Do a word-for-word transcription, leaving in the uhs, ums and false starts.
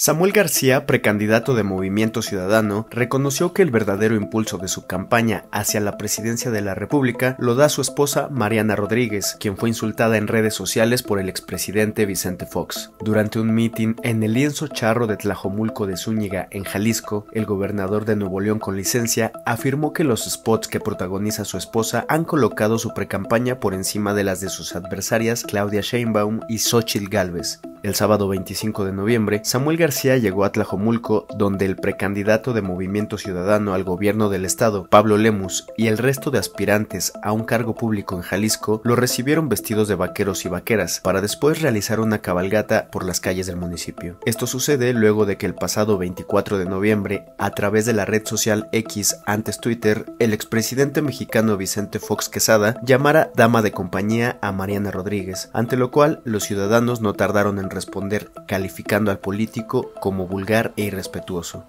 Samuel García, precandidato de Movimiento Ciudadano, reconoció que el verdadero impulso de su campaña hacia la presidencia de la República lo da su esposa Mariana Rodríguez, quien fue insultada en redes sociales por el expresidente Vicente Fox. Durante un mitin en el lienzo charro de Tlajomulco de Zúñiga, en Jalisco, el gobernador de Nuevo León con licencia afirmó que los spots que protagoniza su esposa han colocado su precampaña por encima de las de sus adversarias Claudia Sheinbaum y Xochitl Galvez. El sábado veinticinco de noviembre, Samuel García llegó a Tlajomulco, donde el precandidato de Movimiento Ciudadano al gobierno del estado, Pablo Lemus, y el resto de aspirantes a un cargo público en Jalisco lo recibieron vestidos de vaqueros y vaqueras, para después realizar una cabalgata por las calles del municipio. Esto sucede luego de que el pasado veinticuatro de noviembre, a través de la red social X, antes Twitter, el expresidente mexicano Vicente Fox Quesada llamara dama de compañía a Mariana Rodríguez, ante lo cual los ciudadanos no tardaron en responder, calificando al político como vulgar e irrespetuoso.